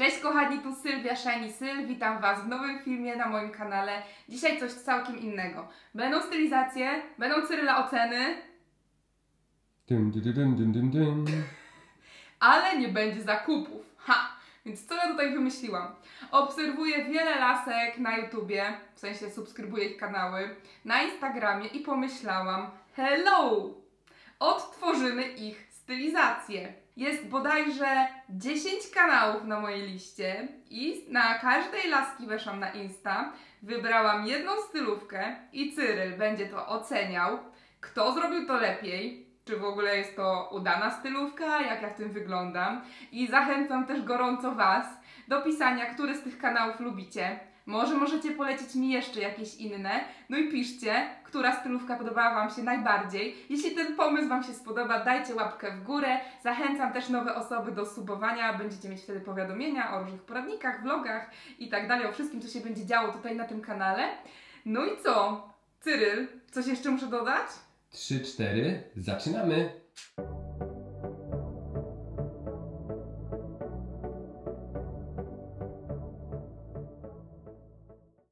Cześć kochani, tu Sylwia, Shiny Syl, witam Was w nowym filmie na moim kanale. Dzisiaj coś całkiem innego. Będą stylizacje, będą Cyryla oceny, ale nie będzie zakupów. Ha! Więc co ja tutaj wymyśliłam? Obserwuję wiele lasek na YouTubie, w sensie subskrybuję ich kanały, na Instagramie i pomyślałam, hello! Odtworzymy ich stylizację. Jest bodajże 10 kanałów na mojej liście i na każdej laski weszłam na Insta, wybrałam jedną stylówkę i Cyryl będzie to oceniał, kto zrobił to lepiej, czy w ogóle jest to udana stylówka, jak ja w tym wyglądam. I zachęcam też gorąco Was do pisania, który z tych kanałów lubicie. Może możecie polecić mi jeszcze jakieś inne, no i piszcie, która stylówka podobała Wam się najbardziej. Jeśli ten pomysł Wam się spodoba, dajcie łapkę w górę. Zachęcam też nowe osoby do subowania, będziecie mieć wtedy powiadomienia o różnych poradnikach, vlogach i tak dalej, o wszystkim, co się będzie działo tutaj na tym kanale. No i co? Cyryl, coś jeszcze muszę dodać? 3, 4, zaczynamy!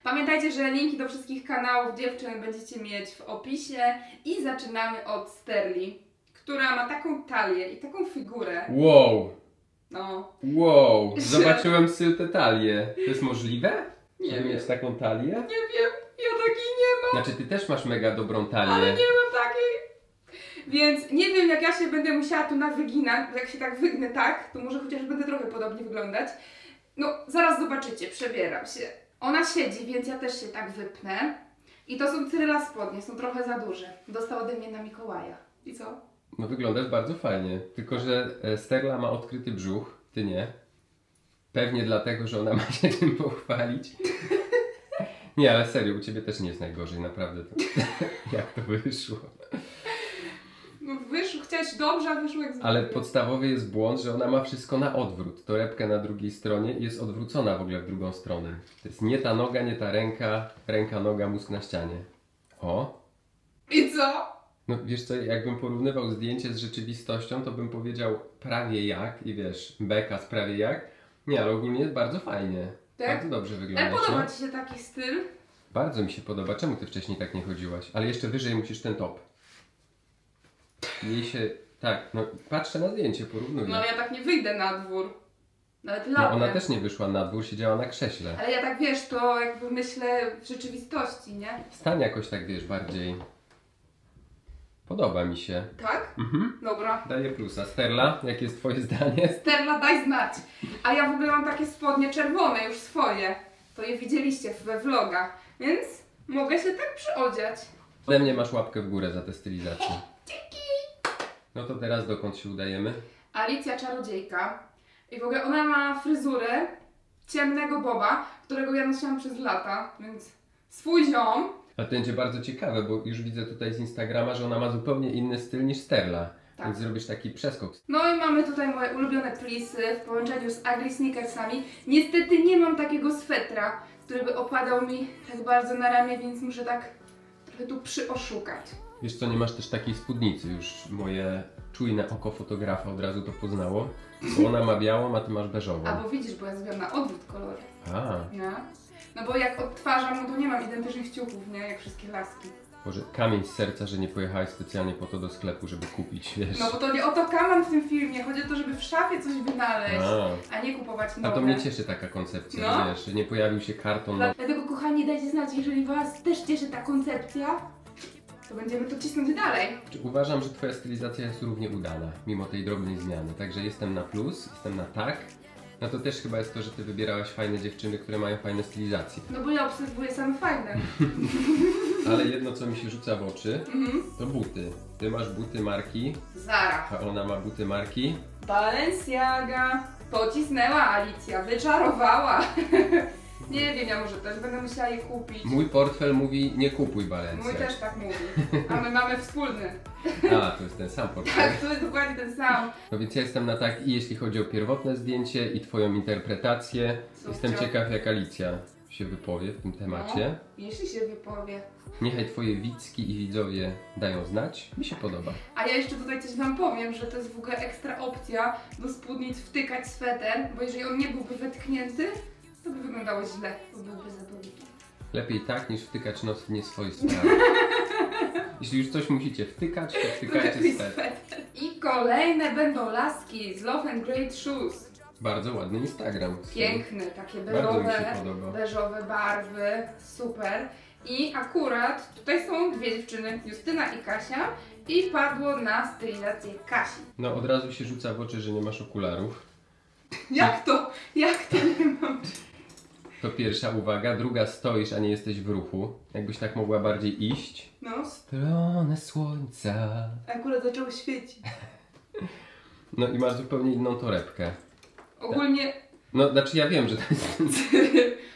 Pamiętajcie, że linki do wszystkich kanałów dziewczyn będziecie mieć w opisie i zaczynamy od Sterli, która ma taką talię i taką figurę. Wow! No. Wow! Zobaczyłem sobie tę talię. To jest możliwe? Nie wiem. Mieć taką talię? Nie wiem, ja takiej nie mam. Znaczy ty też masz mega dobrą talię. Ale nie mam takiej. Więc nie wiem, jak ja się będę musiała tu nawyginać, jak się tak wygnę tak, to może chociaż będę trochę podobnie wyglądać. No, zaraz zobaczycie, przebieram się. Ona siedzi, więc ja też się tak wypnę. I to są Cyryla spodnie, są trochę za duże. Dostała ode mnie na Mikołaja. I co? No wyglądasz bardzo fajnie, tylko że Sterla ma odkryty brzuch, ty nie. Pewnie dlatego, że ona ma się tym pochwalić. Nie, ale serio, u ciebie też nie jest najgorzej, naprawdę. To, jak to wyszło? No wyszło, chciałeś dobrze, a wyszło jak zwykle. Ale podstawowy jest błąd, że ona ma wszystko na odwrót. Torebkę na drugiej stronie i jest odwrócona w ogóle w drugą stronę. To jest nie ta noga, nie ta ręka, ręka, noga, mózg na ścianie. O! I co? No wiesz co, jakbym porównywał zdjęcie z rzeczywistością, to bym powiedział prawie jak i wiesz, beka z prawie jak. Nie, ale ogólnie jest bardzo fajnie. Tak? Bardzo dobrze wygląda. Ale podoba Ci się taki styl? Bardzo mi się podoba. Czemu Ty wcześniej tak nie chodziłaś? Ale jeszcze wyżej musisz ten top. Jej się... Tak, no patrzę na zdjęcie, porównuję. No ale ja tak nie wyjdę na dwór. Nawet latem. No ona też nie wyszła na dwór, siedziała na krześle. Ale ja tak wiesz, to jakby myślę w rzeczywistości, nie? Stań jakoś tak wiesz bardziej. Podoba mi się. Tak? Mhm. Dobra. Daję plusa. Sterla, jakie jest Twoje zdanie? Sterla, daj znać. A ja w ogóle mam takie spodnie czerwone, już swoje. To je widzieliście we vlogach, więc mogę się tak przyodziać. Ode mnie masz łapkę w górę za tę stylizację. Dzięki! No to teraz dokąd się udajemy? Alicja Czarodziejka. I w ogóle ona ma fryzurę ciemnego boba, którego ja nosiłam przez lata, więc swój ziom. A to będzie bardzo ciekawe, bo już widzę tutaj z Instagrama, że ona ma zupełnie inny styl niż Sterla. Tak. Więc zrobisz taki przeskok. No i mamy tutaj moje ulubione plisy w połączeniu z Agri Sneakersami. Niestety nie mam takiego swetra, który by opadał mi tak bardzo na ramię, więc muszę tak trochę tu przyoszukać. Wiesz co, nie masz też takiej spódnicy, już moje czujne oko fotografa od razu to poznało, bo ona ma białą, a ty masz beżową. A bo widzisz, bo ja zrobiłam na odwrót kolor. A. No. No bo jak odtwarzam, no to nie mam identycznych ciuchów, nie? Jak wszystkie laski. Boże, kamień z serca, że nie pojechałaś specjalnie po to do sklepu, żeby kupić, wiesz. No bo to nie o to kaman w tym filmie, chodzi o to, żeby w szafie coś wynaleźć, a nie kupować nowe. A to mnie cieszy taka koncepcja, no. Wiesz, że nie pojawił się karton. Dlatego kochani, dajcie znać, jeżeli Was też cieszy ta koncepcja, to będziemy to cisnąć dalej. Uważam, że Twoja stylizacja jest równie udana, mimo tej drobnej zmiany. Także jestem na plus, jestem na tak. No to też chyba jest to, że Ty wybierałaś fajne dziewczyny, które mają fajne stylizacje. No bo ja obserwuję same fajne. Ale jedno, co mi się rzuca w oczy, to buty. Ty masz buty marki Zara. A ona ma buty marki Balenciaga. Pocisnęła Alicja, wyczarowała. Nie wiem, ja może też będę musiała je kupić. Mój portfel mówi, nie kupuj Balenciagi. Mój też tak mówi, a my mamy wspólny. A, to jest ten sam portfel. Tak, to jest dokładnie ten sam. No więc ja jestem na tak i jeśli chodzi o pierwotne zdjęcie i Twoją interpretację, jestem ciekaw jak Alicja. się wypowie w tym temacie. No, jeśli się wypowie. Niechaj twoje widzki i widzowie dają znać. Mi się podoba. A ja jeszcze tutaj coś wam powiem, że to jest w ogóle ekstra opcja do spódnic wtykać sweter, bo jeżeli on nie byłby wytknięty, to by wyglądało źle, bo byłby za długi. Lepiej tak, niż wtykać nos w nie swoje sprawy. Jeśli już coś musicie wtykać, to wtykajcie sweter. I kolejne będą laski z Love and Great Shoes. Bardzo ładny Instagram. Piękny, takie beżowe barwy, super. I akurat tutaj są dwie dziewczyny, Justyna i Kasia, i padło na stylizację Kasi. No od razu się rzuca w oczy, że nie masz okularów. Jak to? Jak to nie mam? To pierwsza uwaga, druga stoisz, a nie jesteś w ruchu. Jakbyś tak mogła bardziej iść. No. W stronę słońca. Akurat zaczęło świecić. No i masz zupełnie inną torebkę. Ogólnie... No, znaczy ja wiem, że to jest...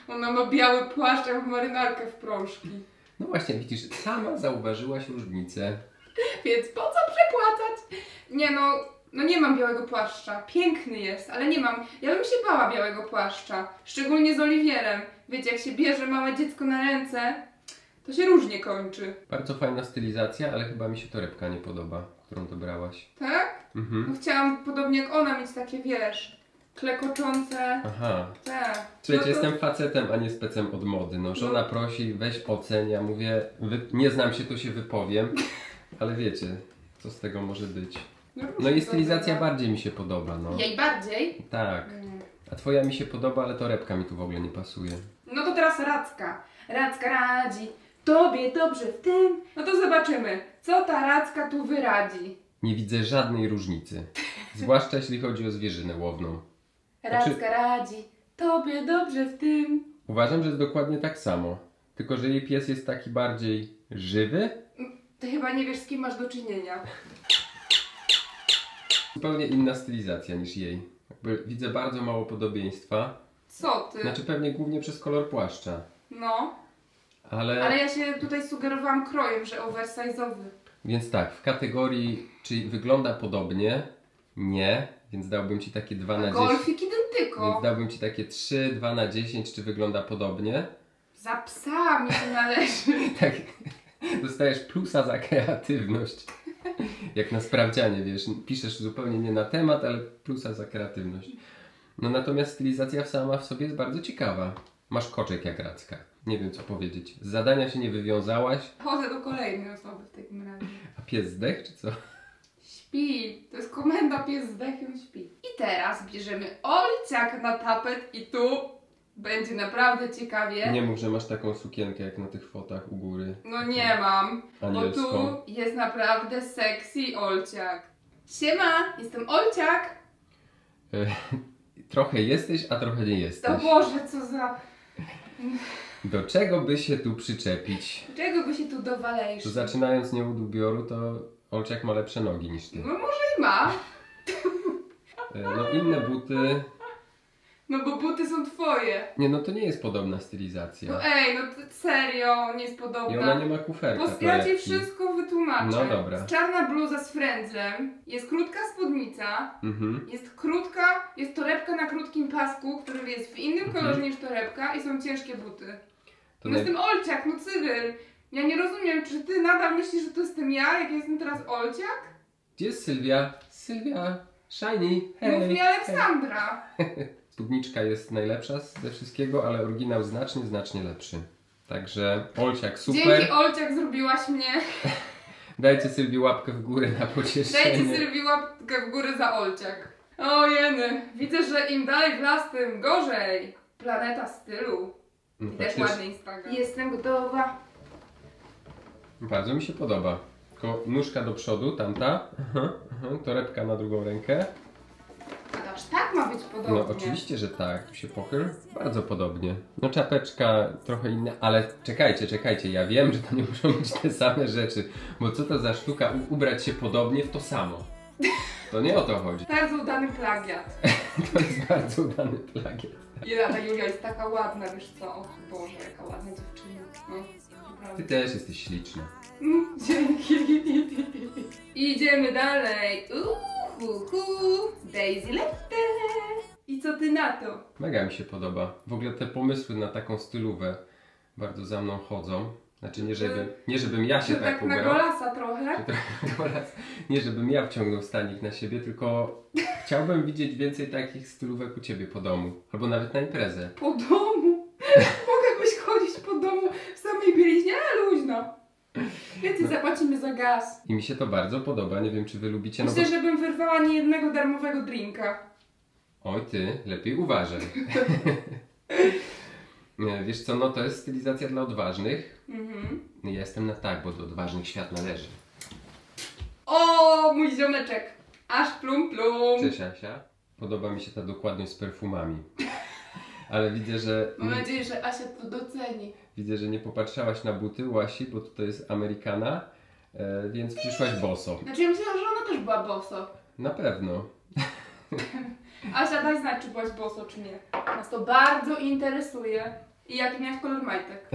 Ona ma biały płaszcz, jak marynarkę w prążki. No właśnie, widzisz, sama zauważyłaś różnicę. Więc po co przepłacać? Nie no, no nie mam białego płaszcza. Piękny jest, ale nie mam. Ja bym się bała białego płaszcza. Szczególnie z Oliwierem. Wiecie, jak się bierze małe dziecko na ręce, to się różnie kończy. Bardzo fajna stylizacja, ale chyba mi się torebka nie podoba, którą dobrałaś. Tak? Mhm. No chciałam, podobnie jak ona, mieć takie, wiesz... klekoczące. Aha. Tak. Słuchajcie, no to... jestem facetem, a nie specem od mody. No, żona prosi, weź ocen. Ja mówię, nie znam się, to się wypowiem. Ale wiecie, co z tego może być. No i stylizacja bardziej mi się podoba. No. Jej bardziej? Tak. A twoja mi się podoba, ale torebka mi tu w ogóle nie pasuje. No to teraz Radzka. Radzka radzi tobie dobrze w tym. No to zobaczymy, co ta Radzka tu wyradzi. Nie widzę żadnej różnicy. Zwłaszcza jeśli chodzi o zwierzynę łowną. Radzka radzi tobie dobrze w tym. Uważam, że jest dokładnie tak samo. Tylko, że jej pies jest taki bardziej żywy. Ty chyba nie wiesz, z kim masz do czynienia. Zupełnie inna stylizacja niż jej. Jakby widzę bardzo mało podobieństwa. Co ty? Znaczy pewnie głównie przez kolor płaszcza. No. Ale ja się tutaj sugerowałam krojem, że oversize'owy. Więc tak, w kategorii czy wygląda podobnie, nie. Więc dałbym ci takie 2 na 10. Golfik identyko. Więc dałbym ci takie 3, 2 na 10, czy wygląda podobnie. Za psa mi się należy. Tak. Dostajesz plusa za kreatywność. Jak na sprawdzianie, wiesz. Piszesz zupełnie nie na temat, ale plusa za kreatywność. No natomiast stylizacja sama w sobie jest bardzo ciekawa. Masz koczek jak Radzka. Nie wiem co powiedzieć. Z zadania się nie wywiązałaś. Chodzę do kolejnej osoby w takim razie. A pies zdech, czy co? Śpi. To jest komenda, pies z dechem śpi. I teraz bierzemy Olciak na tapet i tu będzie naprawdę ciekawie. Nie mów, że masz taką sukienkę jak na tych fotach u góry. No nie mam, anielską. Bo tu jest naprawdę sexy Olciak. Siema, jestem Olciak. Trochę jesteś, a trochę nie jesteś. To Boże, co za... Do czego by się tu przyczepić? Do czego by się tu dowalejsz? To zaczynając nie od ubioru, to... Olciak ma lepsze nogi niż ty. No może i ma. No inne buty. No bo buty są twoje. Nie, no to nie jest podobna stylizacja. No ej, no serio, nie jest podobna. I ona nie ma kuferka. Bo ja ci wszystko wytłumaczę. No dobra. Jest czarna bluza z frędzlem, jest krótka spódnica, jest krótka, jest torebka na krótkim pasku, który jest w innym kolorze niż torebka i są ciężkie buty. To no jestem Olciak, no cywil. Ja nie rozumiem, czy ty nadal myślisz, że to jestem ja, jak jestem teraz Olciak? Gdzie jest Sylwia? Sylwia, shiny, hej! Mów mi Aleksandra! Spódniczka jest najlepsza ze wszystkiego, ale oryginał znacznie, znacznie lepszy. Także Olciak super! Dzięki Olciak, zrobiłaś mnie! Dajcie Sylwii łapkę w górę na pocieszenie. Dajcie Sylwii łapkę w górę za Olciak. O jeny, widzę, że im dalej w las, tym gorzej! Planeta stylu. No, też ładny Instagram. Jestem gotowa. Bardzo mi się podoba. Tylko nóżka do przodu, tamta, torebka na drugą rękę. A to aż tak ma być podobnie. No oczywiście, że tak. Tu się pochyl. Bardzo podobnie. No czapeczka trochę inna, ale czekajcie, czekajcie. Ja wiem, że to nie muszą być te same rzeczy. Bo co to za sztuka ubrać się podobnie w to samo? To nie o to chodzi. Bardzo udany plagiat. To jest bardzo udany plagiat. Jelena Julia jest taka ładna, wiesz co? O Boże, jaka ładna dziewczyna. No. Ty też jesteś śliczna. Dzięki. Idziemy dalej. Daisylette. I co ty na to? Mega mi się podoba. W ogóle te pomysły na taką stylówę bardzo za mną chodzą. Znaczy nie żebym ja się tak ubierał. Na golasa trochę. Nie żebym ja wciągnął stanik na siebie, tylko chciałbym widzieć więcej takich stylówek u ciebie po domu. Albo nawet na imprezę. Po domu? Mogłabyś chodzić po domu w samej bieliźnie, ale luźno. Więcej zapłacimy za gaz. I mi się to bardzo podoba, nie wiem czy wy lubicie. Myślę, no bo... żebym wyrwała niejednego darmowego drinka. Oj ty, lepiej uważaj. Wiesz co, no to jest stylizacja dla odważnych. Ja jestem na tak, bo do odważnych świat należy. O, mój ziomeczek. Aż plum plum. Cześć Asia. Podoba mi się ta dokładność z perfumami. Ale widzę, że... Mam nadzieję, że Asia to doceni. Widzę, że nie popatrzałaś na buty Łasi, bo tutaj jest Amerykana, więc przyszłaś boso. Znaczy ja myślałam, że ona też była boso. Na pewno. Asia, daj znać, czy byłaś boso, czy nie. Nas to bardzo interesuje. I jaki miałaś kolor majtek?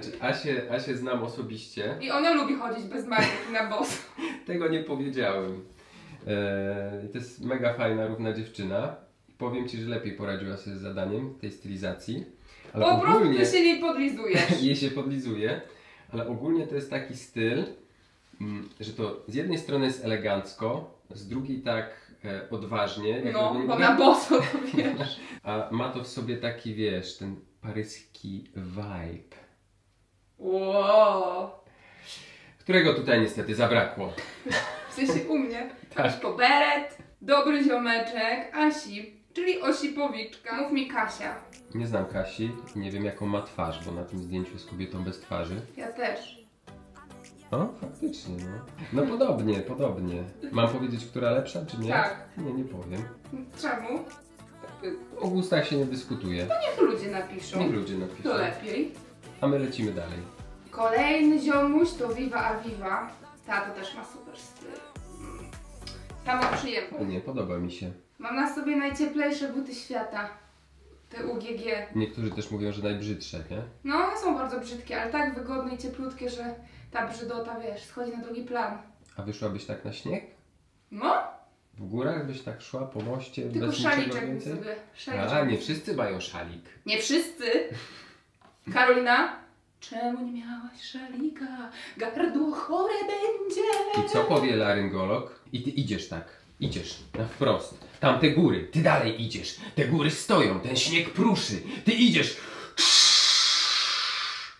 Znaczy, Asię znam osobiście. I ona lubi chodzić bez majtek na boso. Tego nie powiedziałem. To jest mega fajna, równa dziewczyna. Powiem ci, że lepiej poradziła sobie z zadaniem tej stylizacji. Ale po ogólnie, prostu ty się nie podlizujesz. Jej się podlizuje. Ale ogólnie to jest taki styl, że to z jednej strony jest elegancko, z drugiej tak odważnie. No, bo na boso to wiesz. A ma to w sobie taki, wiesz, ten paryski vibe. Wow. Którego tutaj niestety zabrakło. W sensie u mnie. Tak. Po beret, dobry ziomeczek, Asi, czyli Osipowiczka. Mów mi Kasia. Nie znam Kasi, nie wiem jaką ma twarz, bo na tym zdjęciu jest kobietą bez twarzy. Ja też. No, faktycznie, no. No podobnie, podobnie. Mam powiedzieć, która lepsza, czy nie? Tak. Nie, nie powiem. Czemu? O gustach się nie dyskutuje. No niech ludzie napiszą. Niech ludzie napiszą. To lepiej. A my lecimy dalej. Kolejny ziomuś to Viva a Viva. Ta to też ma super styl. Sama przyjemność. Nie, podoba mi się. Mam na sobie najcieplejsze buty świata. Te UGG. Niektórzy też mówią, że najbrzydsze, nie? No, one są bardzo brzydkie, ale tak wygodne i cieplutkie, że ta brzydota, wiesz, schodzi na drugi plan. A wyszłabyś tak na śnieg? No. W górach byś tak szła, po moście, tylko bez niczego więcej? Tylko szaliczek sobie. Szaliczek. A, nie wszyscy mają szalik. Nie wszyscy? Karolina? Czemu nie miałaś szalika? Gardło chore będzie. I co powie laryngolog? I ty idziesz tak. Idziesz na wprost. Tam te góry. Ty dalej idziesz. Te góry stoją. Ten śnieg pruszy. Ty idziesz.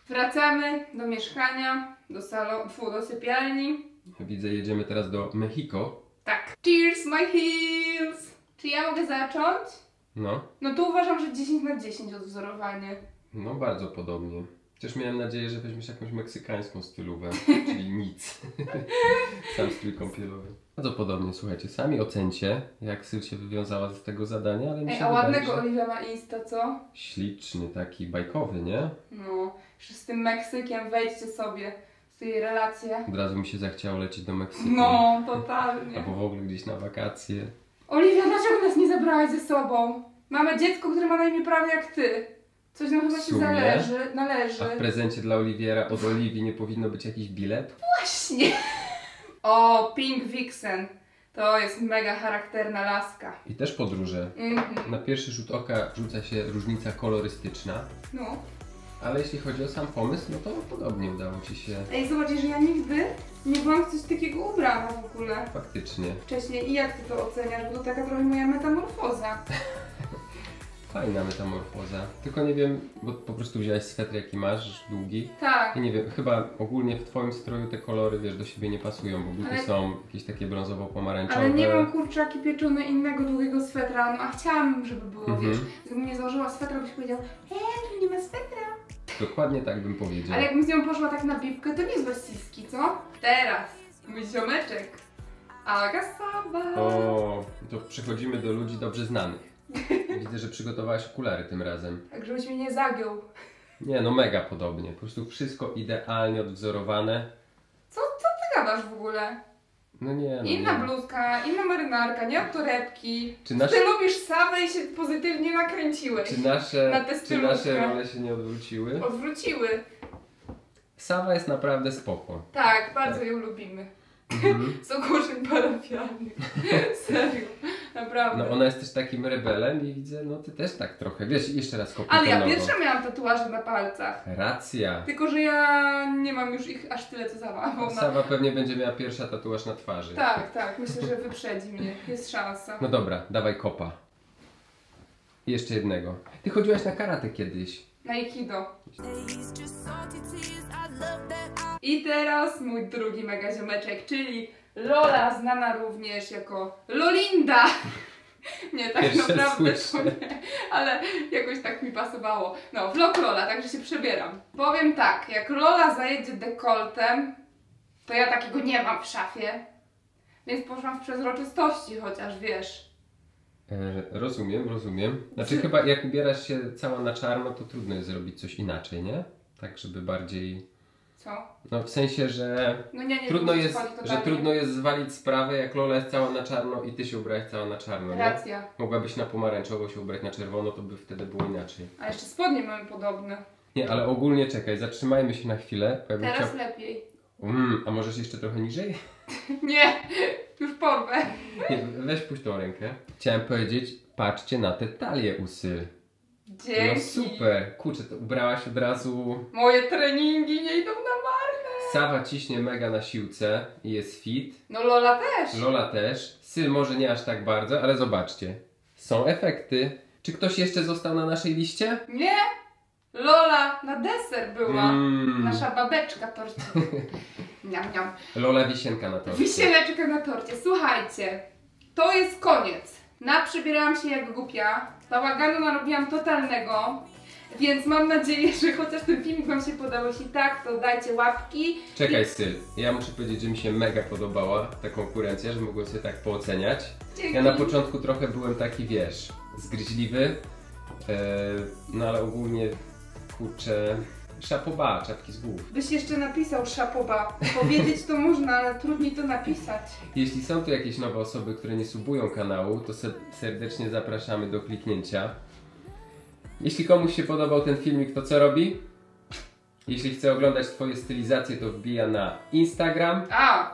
Wracamy do mieszkania, do salonu, do sypialni. Widzę, jedziemy teraz do Mexico. Tak. Cheers my heels! Czy ja mogę zacząć? No. No to uważam, że 10 na 10 odwzorowanie. No bardzo podobnie. Chociaż miałem nadzieję, że weźmiesz jakąś meksykańską stylówę, czyli nic. Sam styl kąpielowy. Bardzo podobnie, słuchajcie, sami ocencie, jak Syl się wywiązała z tego zadania, ale mi się wydaje, a ładnego że... Oliwia ma insta, co? Śliczny, taki bajkowy, nie? No, że z tym Meksykiem wejdźcie sobie, z tej relacji. Od razu mi się zachciało lecieć do Meksyku. No, totalnie. Albo w ogóle gdzieś na wakacje. Oliwia, dlaczego nas nie zabrałaś ze sobą? Mamy dziecko, które ma na imię prawie jak ty. Coś nam chyba się należy. A w prezencie dla Oliwiera od Oliwii nie powinno być jakiś bilet? Właśnie! O, Pink Vixen. To jest mega charakterna laska. I też podróże. Na pierwszy rzut oka rzuca się różnica kolorystyczna. No. Ale jeśli chodzi o sam pomysł, no to podobnie udało ci się. Ej, zobacz, że ja nigdy nie byłam w coś takiego ubrana w ogóle. Faktycznie. Wcześniej. I jak ty to oceniasz? Bo to taka trochę moja metamorfoza. Fajna metamorfoza, tylko nie wiem, bo po prostu wziąłeś swetr jaki masz, długi. Tak. I nie wiem, chyba ogólnie w twoim stroju te kolory, wiesz, do siebie nie pasują, bo buty ale... są jakieś takie brązowo-pomarańczowe. Ale nie mam kurczaki pieczony innego długiego swetra, no a chciałam, żeby było, wiesz, gdybym nie założyła swetra, byś powiedział, tu nie ma swetra. Dokładnie tak bym powiedział. Ale jakbym z nią poszła tak na bibkę, to nie złe siski, co? Teraz, mój ziomeczek, Agasawa. O, to przechodzimy do ludzi dobrze znanych. Widzę, że przygotowałaś okulary tym razem. Tak, żebyś mnie nie zagiął. Nie, no mega podobnie. Po prostu wszystko idealnie odwzorowane. Co ty gadasz w ogóle? No nie, no inna bluzka, inna marynarka, nie od torebki. Czy nasze... Ty lubisz Sawę i się pozytywnie nakręciłeś. Czy nasze role się nie odwróciły? Odwróciły. Sawa jest naprawdę spoko. Tak, bardzo ją lubimy. z ogłoszeń parafialnych. Serio, naprawdę. No ona jest też takim rebelem i widzę, no ty też tak trochę, wiesz, jeszcze raz kopiowało. Ale ja pierwsza miałam tatuaże na palcach. Racja. Tylko, że ja nie mam już ich aż tyle, co Sawa. Sawa pewnie będzie miała pierwsza tatuaż na twarzy. Tak, tak, myślę, że wyprzedzi mnie, jest szansa. No dobra, dawaj kopa. Jeszcze jednego. Ty chodziłaś na karate kiedyś. Na aikido. I teraz mój drugi mega ziomeczek, czyli Lola, znana również jako Lolinda. Nie, tak jeszcze naprawdę to nie, ale jakoś tak mi pasowało. No, vlog Lola, także się przebieram. Powiem tak, jak Lola zajedzie dekoltem, to ja takiego nie mam w szafie, więc poszłam w przezroczystości, chociaż wiesz. Rozumiem, rozumiem. Znaczy chyba jak ubierasz się cała na czarno, to trudno jest zrobić coś inaczej, nie? Tak, żeby bardziej... Co? No w sensie, że, no nie trudno, jest, że trudno jest zwalić sprawę, jak Lola jest cała na czarno i ty się ubrałeś cała na czarno, nie? Racja. Mogłabyś na pomarańczowo się ubrać na czerwono, to by wtedy było inaczej. A jeszcze spodnie mamy podobne. Nie, ale ogólnie czekaj, zatrzymajmy się na chwilę. Teraz lepiej. A możesz jeszcze trochę niżej? Nie, już porwę. Nie, weź puść tą rękę. Chciałem powiedzieć, patrzcie na te talie u Syl. Dzięki. No super, kurczę, to ubrałaś od razu. Moje treningi nie idą na marne. Sawa ciśnie mega na siłce i jest fit. No Lola też. Lola też. Syl może nie aż tak bardzo, ale zobaczcie. Są efekty. Czy ktoś jeszcze został na naszej liście? Nie. Lola na deser była, nasza babeczka torcika. Lola wisienka na torcie. Wisieneczka na torcie. Słuchajcie, to jest koniec. Naprzybierałam się jak głupia, bałaganu narobiłam totalnego, więc mam nadzieję, że chociaż ten filmik wam się podobał. Jeśli tak, to dajcie łapki. Czekaj Syl, ja muszę powiedzieć, że mi się mega podobała ta konkurencja, że mogłem sobie tak pooceniać. Dzięki. Ja na początku trochę byłem taki, wiesz, zgryźliwy, no ale ogólnie... Kurczę, szapoba, czapki z głów. Byś jeszcze napisał szapoba. Powiedzieć to można, ale trudniej to napisać. Jeśli są tu jakieś nowe osoby, które nie subują kanału, to serdecznie zapraszamy do kliknięcia. Jeśli komuś się podobał ten filmik, to co robi? Jeśli chce oglądać twoje stylizacje, to wbija na Instagram. A!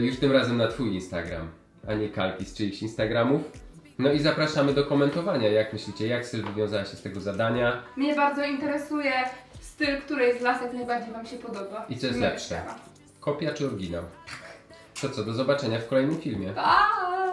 Już tym razem na twój Instagram, a nie kalki z czyichś Instagramów. No i zapraszamy do komentowania, jak myślicie, jak Syl wywiązała się z tego zadania. Mnie bardzo interesuje styl, który jest las, jak najbardziej wam się podoba. I co jest lepsze? Kopia czy oryginał? Tak. To co, do zobaczenia w kolejnym filmie. Pa!